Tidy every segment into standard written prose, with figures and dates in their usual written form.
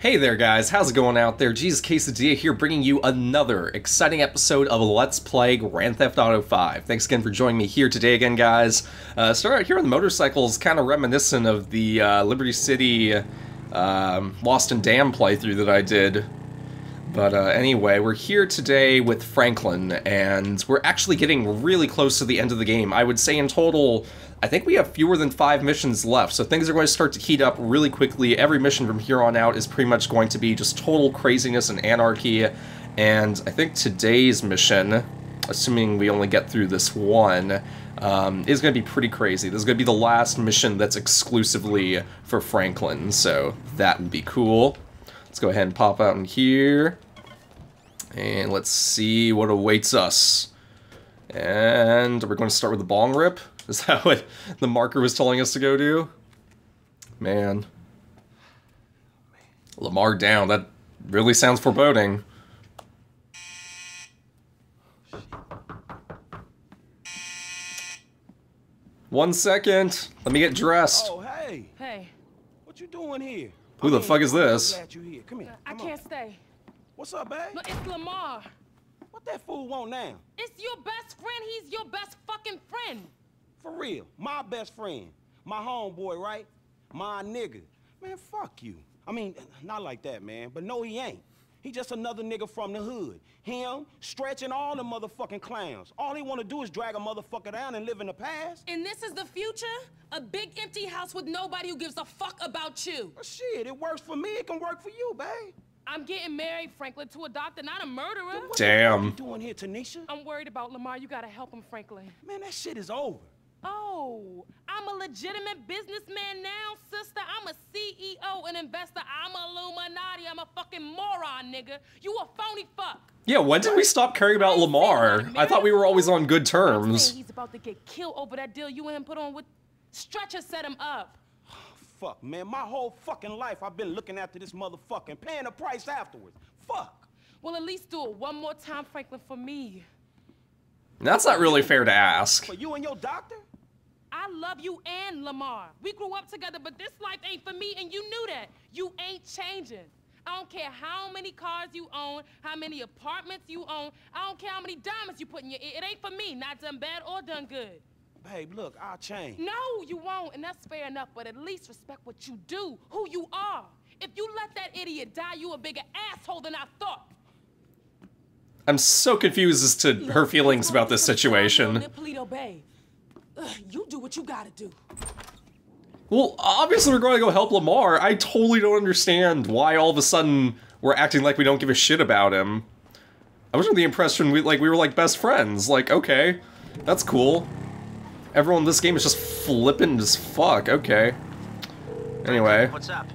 Hey there guys, how's it going out there? Jesus Quesadilla here bringing you another exciting episode of Let's Play Grand Theft Auto V. Thanks again for joining me here today again, guys. Start out here on the motorcycles, kind of reminiscent of the Liberty City Lost and Damned playthrough that I did. But anyway, we're here today with Franklin, and we're actually getting really close to the end of the game. I would say in total, I think we have fewer than 5 missions left, so things are going to start to heat up really quickly. Every mission from here on out is pretty much going to be just total craziness and anarchy, and I think today's mission, assuming we only get through this one, is going to be pretty crazy. This is going to be the last mission that's exclusively for Franklin, so that would be cool. Let's go ahead and pop out in here, and let's see what awaits us. And we're going to start with the bong rip? Is that what the marker was telling us to go do? Man. Lamar Down, that really sounds foreboding. One second, let me get dressed. Oh, hey. Hey. What you doing here? Who the fuck is this? I can't stay. What's up, babe? But it's Lamar. What that fool want now? It's your best friend. He's your best fucking friend. For real. My best friend. My homeboy, right? My nigga. Man, fuck you. I mean, not like that, man. But no, he ain't. He just another nigga from the hood. Him, stretching all the motherfucking clowns. All they want to do is drag a motherfucker down and live in the past. And this is the future? A big empty house with nobody who gives a fuck about you. Well, shit, it works for me. It can work for you, babe. I'm getting married, Franklin, to a doctor, not a murderer. Dude, what Damn. What are you doing here, Tanisha? I'm worried about Lamar. You gotta help him, Franklin. Man, that shit is over. Oh, I'm a legitimate businessman now, sister. I'm a CEO, an investor. I'm a Illuminati. I'm a fucking moron, nigga. You a phony fuck. Yeah, when did we stop caring about Lamar? I thought we were always on good terms. He's about to get killed over that deal you and him put on with Stretcher. Set him up. Fuck, man. My whole fucking life I've been looking after this motherfucker and paying the price afterwards. Fuck. Well, at least do it one more time, Franklin, for me. That's not really fair to ask. For you and your doctor? I love you and Lamar. We grew up together, but this life ain't for me, and you knew that. You ain't changing. I don't care how many cars you own, how many apartments you own. I don't care how many diamonds you put in your ear. It ain't for me, not done bad or done good. Babe, look, I'll change. No, you won't, and that's fair enough, but at least respect what you do, who you are. If you let that idiot die, you a bigger asshole than I thought. I'm so confused as to her feelings about this situation. Paleto Bay. You do what you gotta do. Well, obviously we're going to go help Lamar. I totally don't understand why all of a sudden we're acting like we don't give a shit about him. I was under the impression we were best friends. Like, okay, that's cool. Everyone in this game is just flippant as fuck. Okay. Anyway. What's up?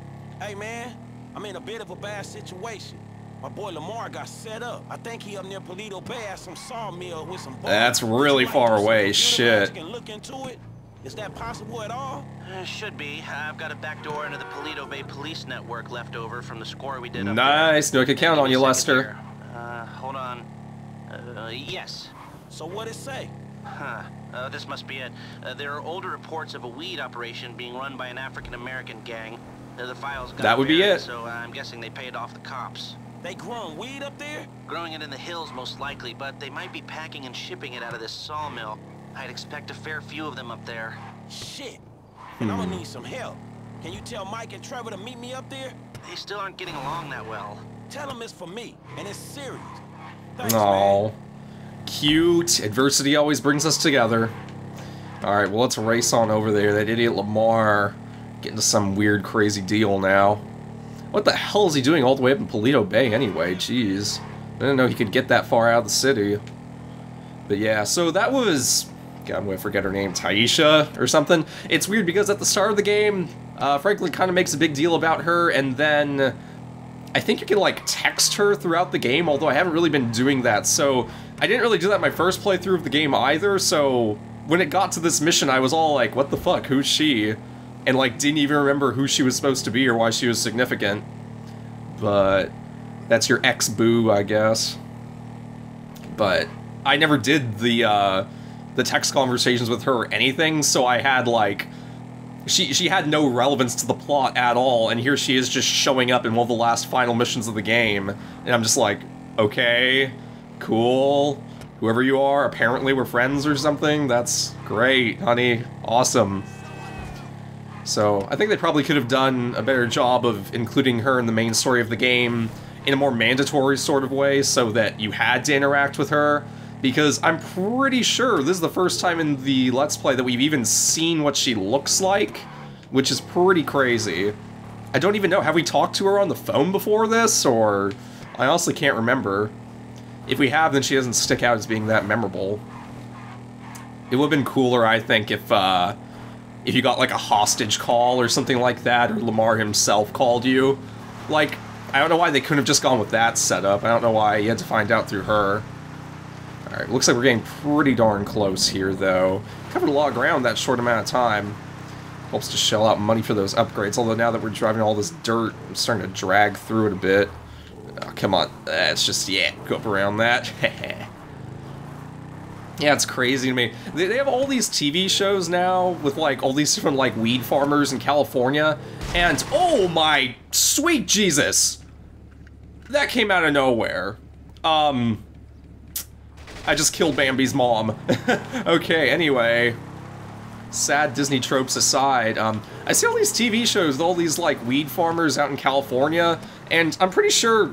Hey man, I'm in a bit of a bad situation. My boy Lamar got set up. I think he up near Pulido Bay at some sawmill with some boys. That's really far away, shit. Can look into it? Is that possible at all? Should be. I've got a back door into the Paleto Bay police network left over from the score we did up Nice. There. No, I could count on you, Lester. Hold on. Yes. So what it say? Huh. This must be it. There are older reports of a weed operation being run by an African-American gang. The files got That would buried, be it. So I'm guessing they paid off the cops. They growing weed up there? Growing it in the hills, most likely, but they might be packing and shipping it out of this sawmill. I'd expect a fair few of them up there. Shit. And I'm gonna need some help. Can you tell Mike and Trevor to meet me up there? They still aren't getting along that well. Tell them it's for me, and it's serious. Thanks, Aww. Man. Cute. Adversity always brings us together. Alright, well, let's race on over there. That idiot Lamar getting to some weird, crazy deal now. What the hell is he doing all the way up in Paleto Bay anyway? Jeez. I didn't know he could get that far out of the city. But yeah, so that was... God, I'm gonna forget her name. Taisha or something. It's weird because at the start of the game, Franklin kind of makes a big deal about her, and then... I think you can, like, text her throughout the game, although I haven't really been doing that, so... I didn't really do that in my first playthrough of the game either, so... When it got to this mission, I was all like, what the fuck, who's she? And, like, didn't even remember who she was supposed to be or why she was significant. But that's your ex-boo, I guess. But I never did the text conversations with her or anything, so I had, like, She had no relevance to the plot at all, and here she is just showing up in one of the last final missions of the game, and I'm just like, okay, cool, whoever you are, apparently we're friends or something, that's great, honey, awesome. So, I think they probably could have done a better job of including her in the main story of the game in a more mandatory sort of way so that you had to interact with her, because I'm pretty sure this is the first time in the Let's Play that we've even seen what she looks like, which is pretty crazy. I don't even know, have we talked to her on the phone before this, or... I honestly can't remember. If we have, then she doesn't stick out as being that memorable. It would have been cooler, I think, if you got, like, a hostage call or something like that, or Lamar himself called you. Like, I don't know why they couldn't have just gone with that setup. I don't know why you had to find out through her. Alright, looks like we're getting pretty darn close here, though. Covered a lot of ground that short amount of time. Helps to shell out money for those upgrades, although now that we're driving all this dirt, I'm starting to drag through it a bit. Oh, come on. It's just, yeah, go up around that. Yeah, it's crazy to me. They have all these TV shows now with, like, all these different, like, weed farmers in California, and oh my sweet Jesus! That came out of nowhere. I just killed Bambi's mom. Okay, anyway. Sad Disney tropes aside, I see all these TV shows with all these, like, weed farmers out in California, and I'm pretty sure,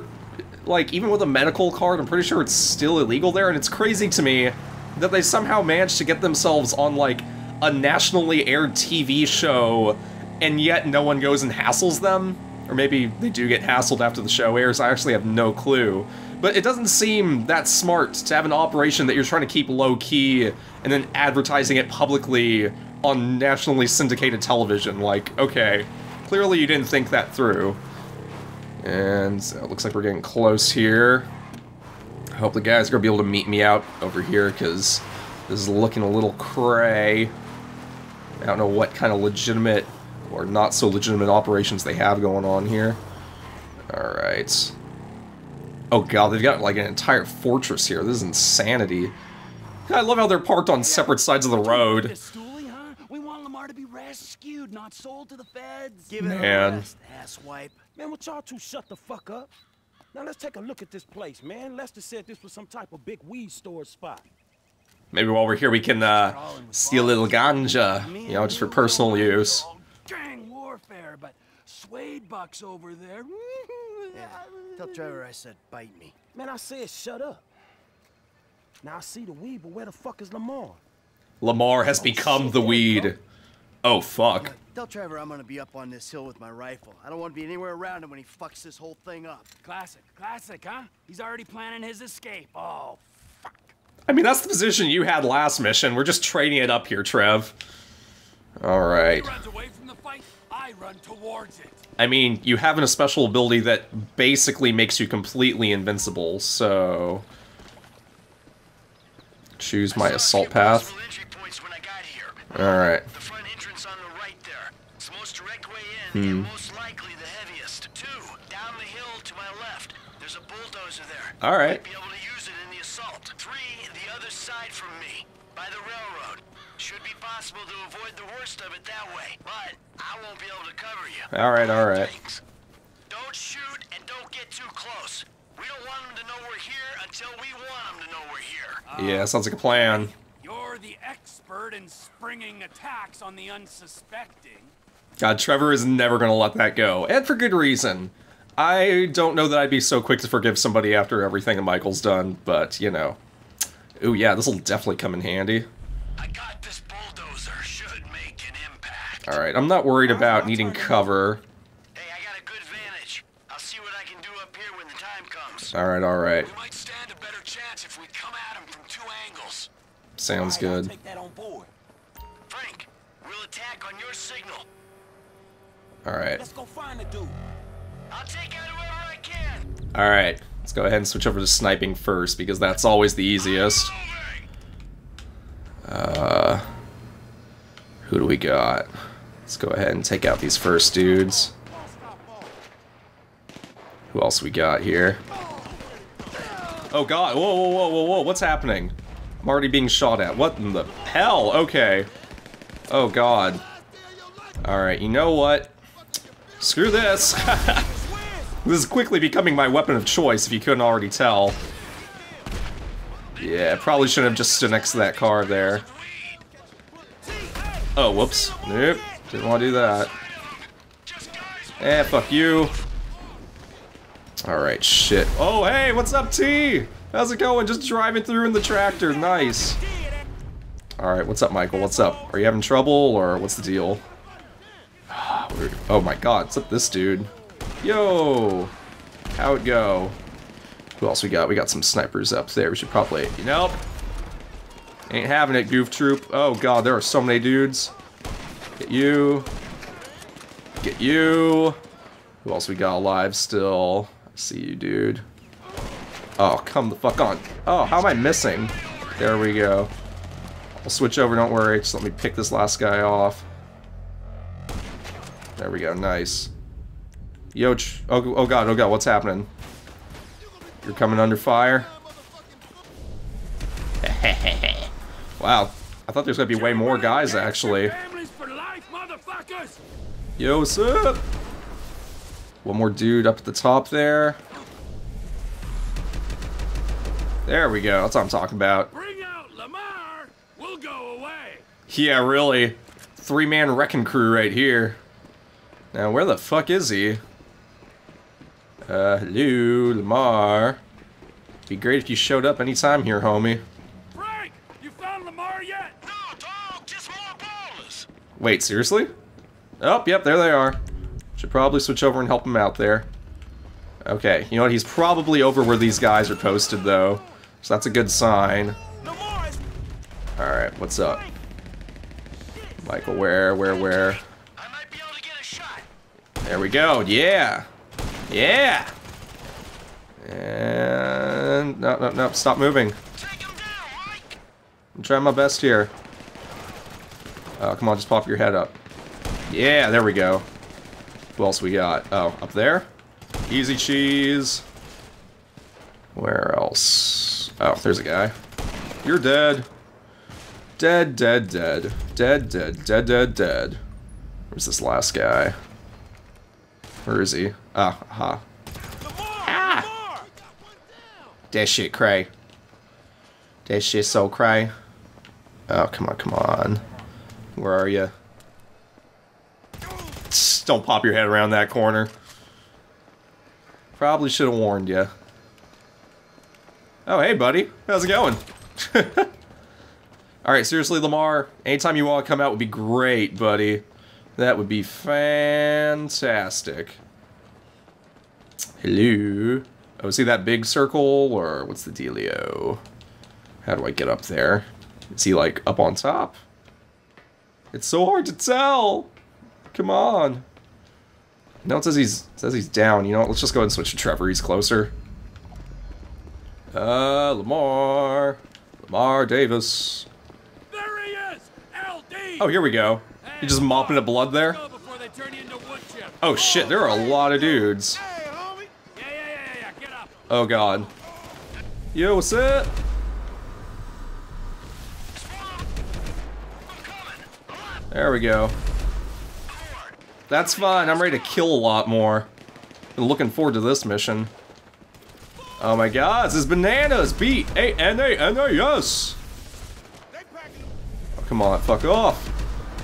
like, even with a medical card, I'm pretty sure it's still illegal there, and it's crazy to me that they somehow managed to get themselves on, like, a nationally aired TV show, and yet no one goes and hassles them. Or maybe they do get hassled after the show airs, I actually have no clue. But it doesn't seem that smart to have an operation that you're trying to keep low-key and then advertising it publicly on nationally syndicated television. Like, okay, clearly you didn't think that through. And it looks like we're getting close here. I hope the guys are gonna be able to meet me out over here, because this is looking a little cray. I don't know what kind of legitimate or not so legitimate operations they have going on here. Alright. Oh god, they've got like an entire fortress here. This is insanity. I love how they're parked on separate sides of the road. To be rescued, not sold to the feds. Give it a rest, asswipe. Man, what y'all two shut the fuck up? Now let's take a look at this place, man. Lester said this was some type of big weed store spot. Maybe while we're here we can see a little ganja, you know, just for personal use. Gang warfare, but suede bucks over there. Yeah. Tell Trevor I said bite me. Man, I said shut up. Now I see the weed, but where the fuck is Lamar? Lamar has become the weed. Oh, fuck. Look, tell Trevor I'm gonna be up on this hill with my rifle. I don't want to be anywhere around him when he fucks this whole thing up. Classic. Classic, huh? He's already planning his escape. Oh, fuck. I mean, that's the position you had last mission. We're just trading it up here, Trev. Alright. He runs away from the fight, I run towards it. I mean, you have a special ability that basically makes you completely invincible, so... Choose my assault path. Alright. Most likely the heaviest. Two, down the hill to my left. There's a bulldozer there. All right. Might be able to use it in the assault. Three, the other side from me, by the railroad. Should be possible to avoid the worst of it that way, but I won't be able to cover you. All right, all right. Thanks. Don't shoot and don't get too close. We don't want them to know we're here until we want them to know we're here. Yeah, sounds like a plan. You're the expert in springing attacks on the unsuspecting. God, Trevor is never going to let that go, and for good reason. I don't know that I'd be so quick to forgive somebody after everything that Michael's done, but, you know. Ooh, yeah, this'll definitely come in handy. I got this bulldozer. Should make an impact. Alright, I'm not worried about needing cover. Hey, I got a good vantage. I'll see what I can do up here when the time comes. Alright, alright. We might stand a better chance if we come at him from two angles. Sounds good. Take that on board. Frank, we'll attack on your signal. Alright. Let's go find the dude. I'll take out whoever I can. Alright, let's go ahead and switch over to sniping first, because that's always the easiest. Who do we got? Let's go ahead and take out these first dudes. Who else we got here? Oh god, whoa, whoa, whoa, whoa, whoa, what's happening? I'm already being shot at. What in the hell? Okay. Oh god. Alright, you know what? Screw this! This is quickly becoming my weapon of choice, if you couldn't already tell. Yeah, probably shouldn't have just stood next to that car there. Oh, whoops. Nope. Didn't want to do that. Eh, fuck you. Alright, shit. Oh, hey, what's up, T? How's it going? Just driving through in the tractor. Nice. Alright, what's up, Michael? What's up? Are you having trouble, or what's the deal? Oh my god, what's up this dude? Yo! How it go? Who else we got? We got some snipers up there. We should probably... Nope! Ain't having it, goof troop. Oh god, there are so many dudes. Get you. Get you. Who else we got alive still? I see you, dude. Oh, come the fuck on. Oh, how am I missing? There we go. I'll switch over, don't worry. Just let me pick this last guy off. There we go, nice. Yo, oh god, what's happening? You're coming under fire? Wow, I thought there was gonna be way more guys, actually. Yo, what's up? One more dude up at the top there. There we go, that's what I'm talking about. Bring out Lamar, we'll go away. Yeah, really. Three-man wrecking crew right here. Now, where the fuck is he? Hello, Lamar. It'd be great if you showed up anytime here, homie. Frank, you found Lamar yet? No, dog, just more ballers. Wait, seriously? Oh, yep, there they are. Should probably switch over and help him out there. Okay, you know what? He's probably over where these guys are posted, though. So that's a good sign. Alright, what's up? Michael, where? There we go, yeah! Yeah! And... no, stop moving. I'm trying my best here. Oh, come on, just pop your head up. Yeah, there we go. Who else we got? Oh, up there? Easy cheese. Where else? Oh, there's a guy. You're dead. Dead, dead, dead. Dead, dead, dead, dead, dead. Where's this last guy? Where is he? Ah, aha. Ah! That shit cray. That shit so cray. Oh, come on, come on. Where are you? Don't pop your head around that corner. Probably should have warned you. Oh, hey, buddy. How's it going? Alright, seriously, Lamar. Anytime you want to come out would be great, buddy. That would be fantastic. Hello. Oh, see that big circle, or what's the dealio? How do I get up there? Is he, like, up on top? It's so hard to tell! Come on. No, it says he's down. You know what, let's just go ahead and switch to Trevor, he's closer. Lamar. Lamar Davis. There he is! LD! Oh, here we go. You just mopping up blood there? Oh shit, there are a lot of dudes. Oh god. Yo, what's up? There we go. That's fine, I'm ready to kill a lot more. Been looking forward to this mission. Oh my god, this is bananas! B-A-N-A-N-A-S! Oh, come on, fuck off!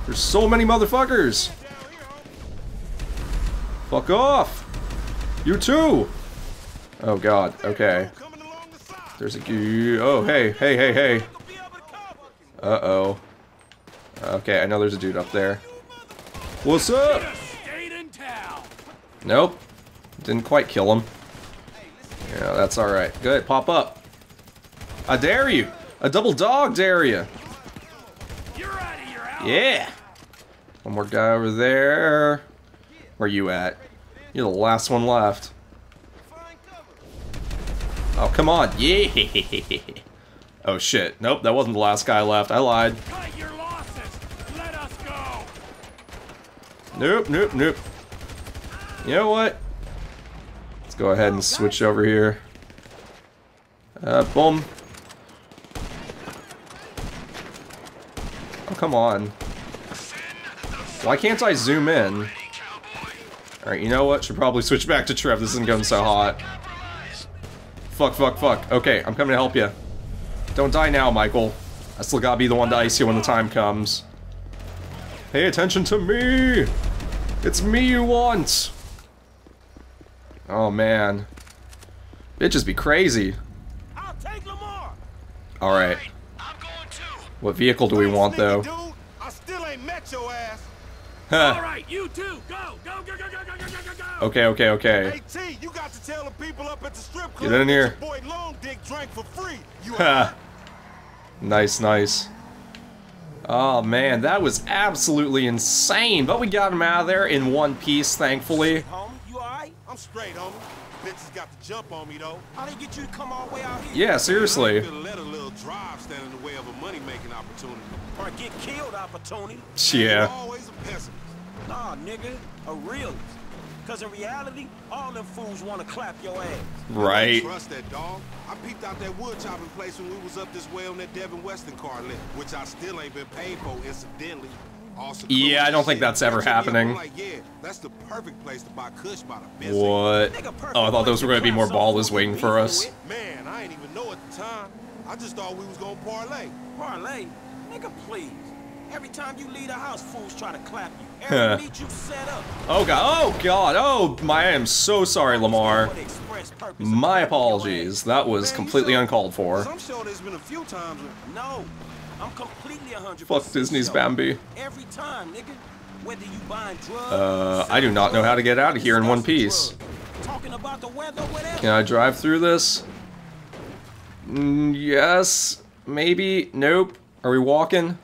There's so many motherfuckers! Fuck off! You too! Oh god, okay. There's a goo. Oh, hey. Uh-oh. Okay, I know there's a dude up there. What's up? Nope. Didn't quite kill him. Yeah, that's alright. Go ahead, pop up. I dare you! A double dog dare you! Yeah! One more guy over there. Where you at? You're the last one left. Oh, come on. Yeah! Oh, shit. Nope, that wasn't the last guy left. I lied. Nope. You know what? Let's go ahead and switch over here. Boom. Oh, come on. Why can't I zoom in? Alright, you know what? Should probably switch back to Trev. This isn't going so hot. Fuck, fuck, fuck. Okay, I'm coming to help you. Don't die now, Michael. I still gotta be the one to ice you when the time comes. Pay attention to me! It's me you want! Oh, man. Bitches be crazy. I'll take Lamar. All right. I'm going to. What vehicle do we want, though? Dude, I still ain't met your ass. All right, you too. Go, go, go, go, go, go, go, go. Okay, okay, okay. Hey, T, you got to tell the people up at the strip club. Get in here. Boy, Long Dick drank for free. You nice, nice. Oh man, that was absolutely insane. But we got him out of there in one piece, thankfully. You all right? I'm straight, homie. Bitches got the jump on me though. How they get you to come all the way out here? Yeah, seriously. Let a little drive stand in the way of a money-making opportunity. Or get killed opportunity. Yeah. You're always a pessimist. Nah, nigga, a realist. Cause in reality, all them fools want to clap your ass. Right. I trust that dog. I peeped out that wood chopping place when we was up this way on that Devin Weston car lift, which I still ain't been paid for, incidentally. Yeah, I don't think that's ever happening. What? Oh, I thought those were gonna be more ballers waiting for us. Man, I ain't even know at the time. I just thought we was gonna parlay. Parlay? Nigga, please. Every time you leave the house, fools try to clap you. Every meet you set up. Oh god, oh god, oh my, I am so sorry, Lamar. My apologies. That was completely uncalled for. I'm sure there's been a few times. No. I'm completely 100%. Fuck Disney's Bambi. Every time, nigga, whether you buying drugs, I do not know how to get out of here in one piece. Talking about the weather, whatever. Can I drive through this? Yes. Maybe. Nope. Are we walking?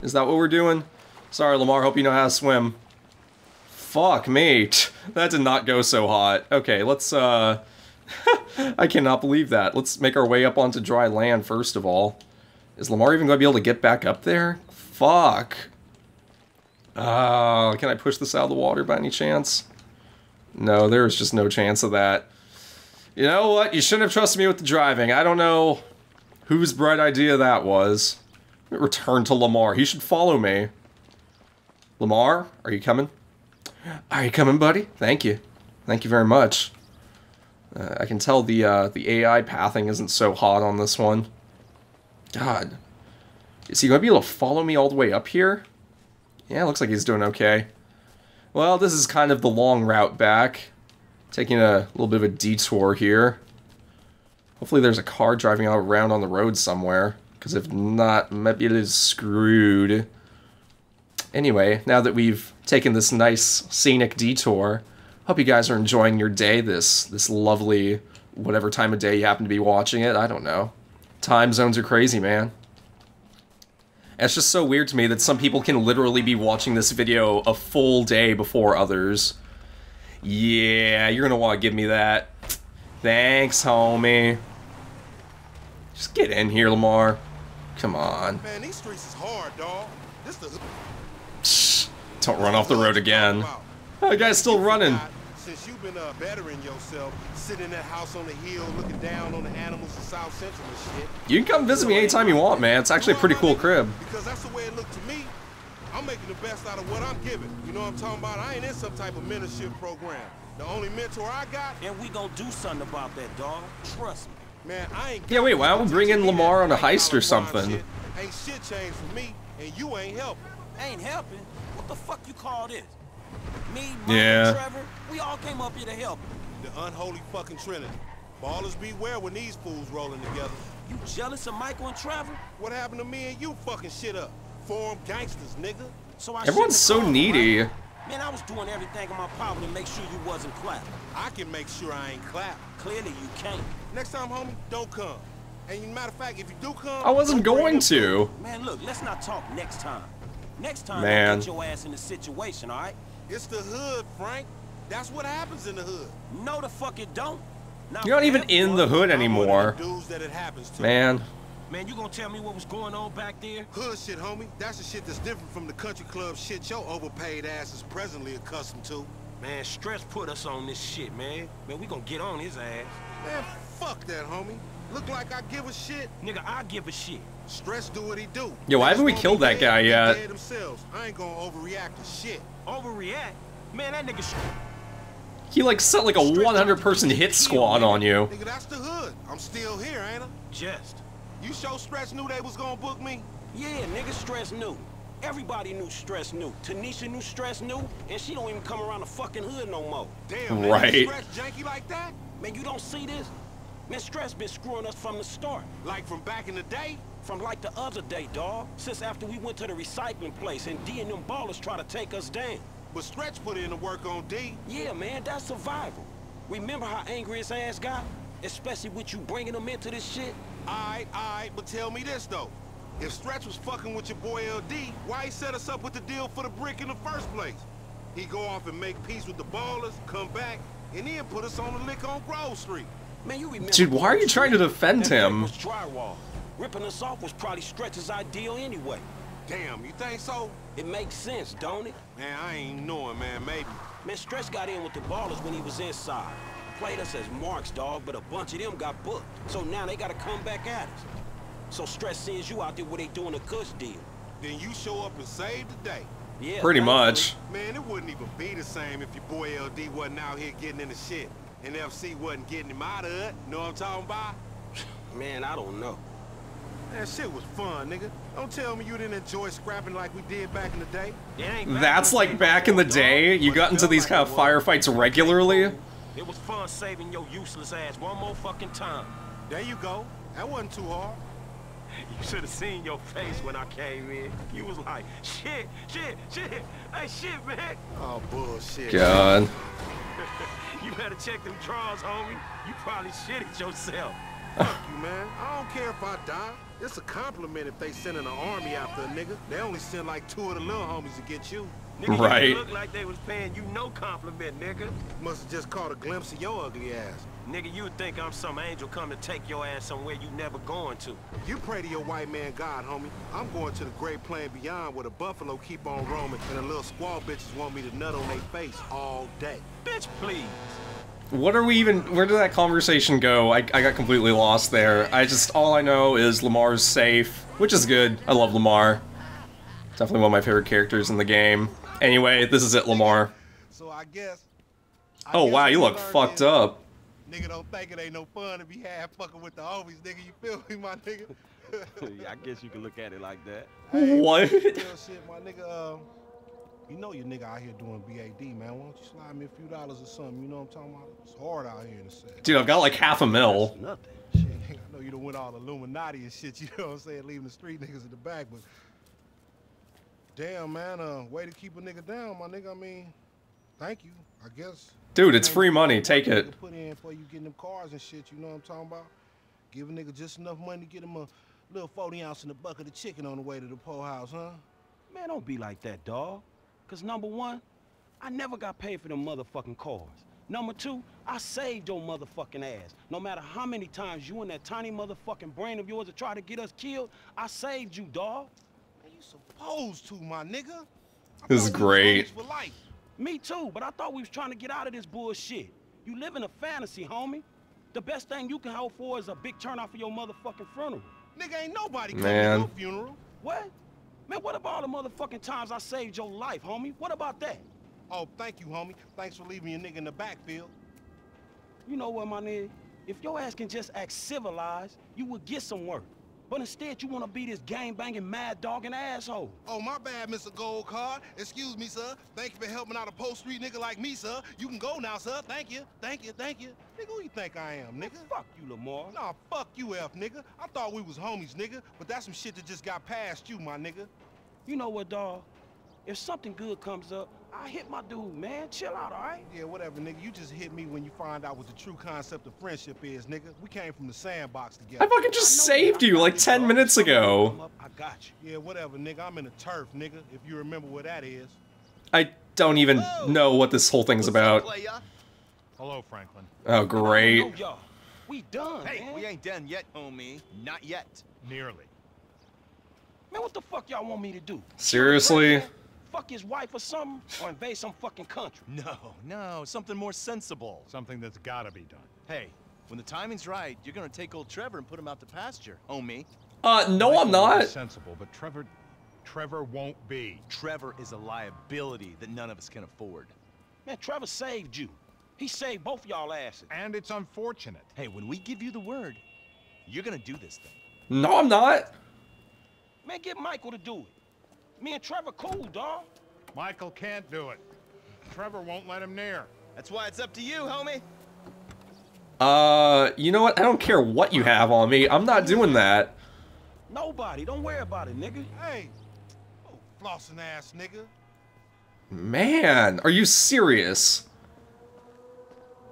Is that what we're doing? Sorry, Lamar. Hope you know how to swim. Fuck me. That did not go so hot. Okay, let's, I cannot believe that. Let's make our way up onto dry land, first of all. Is Lamar even going to be able to get back up there? Fuck. Can I push this out of the water by any chance? No, there's just no chance of that. You know what? You shouldn't have trusted me with the driving. I don't know whose bright idea that was. Return to Lamar. He should follow me. Lamar, are you coming? Are you coming, buddy? Thank you. Thank you very much. I can tell the AI pathing isn't so hot on this one. God. Is he going to be able to follow me all the way up here? Yeah, looks like he's doing okay. Well, this is kind of the long route back. Taking a little bit of a detour here. Hopefully there's a car driving all around on the road somewhere. Because if not, maybe it is screwed. Anyway, now that we've taken this nice scenic detour, hope you guys are enjoying your day this lovely whatever time of day you happen to be watching it. I don't know. Time zones are crazy, man. It's just so weird to me that some people can literally be watching this video a full day before others. Yeah, you're gonna want to give me that. Thanks, homie. Just get in here, Lamar. Come on. Man, these streets is hard, dog. This the... Shh, don't run off the road again. That guy's still running. Since you've been bettering yourself, sitting in that house on the hill, looking down on the animals in South Central and shit. You can come visit me anytime you want, man. It's actually a pretty cool crib. Because that's the way it looked to me. I'm making the best out of what I'm giving. You know what I'm talking about? I ain't in some type of mentorship program. The only mentor I got, and we gonna do something about that, dog. Trust me, man. I ain't. Yeah, wait. Why don't we bring in Lamar on a heist or something? Shit. Ain't shit changed for me, and you ain't helping. Ain't helping? What the fuck you call this? Me, Mike, and Trevor, we all came up here to help. The unholy fucking trinity. Ballers beware when these fools rolling together. You jealous of Michael and Trevor? What happened to me and you fucking shit up? Form gangsters, nigga. So everyone's so needy. Right? Man, I was doing everything in my power to make sure you wasn't clapped. I can make sure I ain't clapped. Clearly you can't. Next time, homie, don't come. And matter of fact, if you do come, I wasn't going to. Man, look, let's not talk next time. Next time, man. Get your ass in the situation, all right? It's the hood, Frank. That's what happens in the hood. No, the fuck it don't. Not You're not even in the hood anymore. Man. Man, you gonna tell me what was going on back there? Hood shit, homie. That's the shit that's different from the country club shit your overpaid ass is presently accustomed to. Man, stress put us on this shit, man. Man, we gonna get on his ass. Man, fuck that, homie. Look like I give a shit. Nigga, I give a shit. Stress do what he do. Yo, why haven't we killed that guy yet? I ain't gonna overreact to shit. Overreact? Man, that nigga shit. He like set like a 100-person hit squad on you. Nigga, that's the hood. I'm still here, ain't I? Just. You show Stress knew they was gonna book me? Yeah, nigga, Stress knew. Everybody knew Stress knew. Tanisha knew Stress knew, and she don't even come around the fucking hood no more. Damn, man, right. You Stress janky like that? Man, you don't see this? Man, Stress been screwing us from the start. Like from back in the day? From like the other day, dawg. Since after we went to the recycling place and D and them ballers try to take us down. But Stretch put in the work on D. Yeah, man, that's survival. Remember how angry his ass got? Especially with you bringing him into this shit? All right, but tell me this, though. If Stretch was fucking with your boy LD, why he set us up with the deal for the brick in the first place? He go off and make peace with the ballers, come back, and then put us on the lick on Grove Street. Man, you remember... Dude, why are you trying to defend him? Was drywall. Ripping us off was probably Stretch's ideal anyway. Damn, you think so? It makes sense, don't it? Man, I ain't knowing, man, maybe. Man, Stretch got in with the ballers when he was inside. Played us as marks, dog, but a bunch of them got booked. So now they gotta come back at us. So Stretch sends you out there where they doing a cuss deal. Then you show up and save the day. Yeah, pretty much. Man, it wouldn't even be the same if your boy LD wasn't out here getting in the shit. And FC wasn't getting him out of it. Know what I'm talking about? Man, I don't know. That shit was fun, nigga. Don't tell me you didn't enjoy scrapping like we did back in the day. That's like back in the day? You got into these kind of firefights regularly? It was fun saving your useless ass one more fucking time. There you go. That wasn't too hard. You should have seen your face when I came in. You was like, shit, shit, shit. Hey, shit, man. Oh, bullshit. God. You better check them drawers, homie. You probably shitted yourself. Fuck you, man. I don't care if I die. It's a compliment if they send an army after a nigga. They only send like 2 of the little homies to get you. Nigga, right. You look like they was paying you no compliment, nigga. Must have just caught a glimpse of your ugly ass. Nigga, you would think I'm some angel come to take your ass somewhere you never going to. You pray to your white man God, homie. I'm going to the great plain beyond where the buffalo keep on roaming and the little squaw bitches want me to nut on their face all day. Bitch, please. What are we even... Where did that conversation go? I got completely lost there. All I know is Lamar's safe, which is good. I love Lamar. Definitely one of my favorite characters in the game. Anyway, this is it, Lamar. So I guess... Oh, wow, you look fucked up. Nigga, don't think it ain't no fun to be half fucking with the homies, nigga. You feel me, my nigga? Yeah, I guess you can look at it like that. Hey, what? Shit, my nigga, you know your nigga out here doing BAD, man. Why don't you slide me a few dollars or something? You know what I'm talking about? It's hard out here in the set. Dude, I've got like $500,000. That's nothing. Shit, I know you done went all Illuminati and shit, you know what I'm saying? Leaving the street niggas in the back, but... Damn, man, way to keep a nigga down, my nigga. I mean, thank you, I guess. Dude, it's free money. Take it. Put in for you getting them cars and shit, you know what I'm talking about? Give a nigga just enough money to get him a little 40-ounce in the bucket of chicken on the way to the poor house, huh? Man, don't be like that, dawg. Because #1, I never got paid for them motherfucking cars. #2, I saved your motherfucking ass. No matter how many times you and that tiny motherfucking brain of yours have tried to get us killed, I saved you, dawg. Man, you supposed to, my nigga. This is great. Me too, but I thought we was trying to get out of this bullshit. You live in a fantasy, homie. The best thing you can hope for is a big turnout for your motherfucking funeral. Nigga, ain't nobody coming to your funeral. What? Man, what about all the motherfucking times I saved your life, homie? What about that? Oh, thank you, homie. Thanks for leaving your nigga in the backfield. You know what, my nigga? If your ass can just act civilized, you would get some work. But instead, you want to be this gang-banging, mad-dogging asshole. Oh, my bad, Mr. Gold Card. Excuse me, sir. Thank you for helping out a post-street nigga like me, sir. You can go now, sir. Thank you. Thank you. Thank you. Nigga, who you think I am, nigga? Well, fuck you, Lamar. Nah, fuck you, F, nigga. I thought we was homies, nigga. But that's some shit that just got past you, my nigga. You know what, dawg? If something good comes up, I hit my dude, man. Chill out, all right? Yeah, whatever, nigga. You just hit me when you find out what the true concept of friendship is, nigga. We came from the sandbox together. I fucking just saved you like 10 minutes ago. I got you. Yeah, whatever, nigga. I'm in a turf, nigga, if you remember what that is. I don't even know what this whole thing's about. Hello, Franklin. Oh, great. We done, hey, man. We ain't done yet, homie. Not yet. Nearly. Man, what the fuck y'all want me to do? Seriously? Fuck his wife or something, or invade some fucking country. No, something more sensible. Something that's gotta be done. Hey, when the timing's right, you're gonna take old Trevor and put him out to pasture, homie. No, I'm not. Sensible, but Trevor won't be. Trevor is a liability that none of us can afford. Man, Trevor saved you. He saved both y'all asses. And it's unfortunate. Hey, when we give you the word, you're gonna do this thing. No, I'm not. Man, get Michael to do it. Me and Trevor cool, dawg. Michael can't do it. Trevor won't let him near. That's why it's up to you, homie. You know what? I don't care what you have on me. I'm not doing that. Nobody. Don't worry about it, nigga. Hey, oh, flossing ass nigga. Man, are you serious?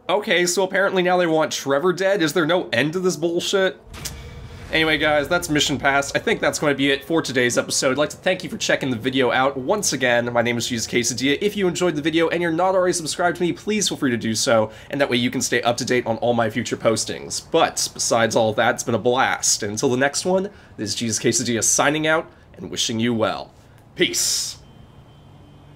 Okay, so apparently now they want Trevor dead. Is there no end to this bullshit? Anyway, guys, that's Mission Pass. I think that's going to be it for today's episode. I'd like to thank you for checking the video out once again. My name is Jesus Quesadilla. If you enjoyed the video and you're not already subscribed to me, please feel free to do so, and that way you can stay up to date on all my future postings. But besides all that, it's been a blast. And until the next one, this is Jesus Quesadilla signing out and wishing you well. Peace.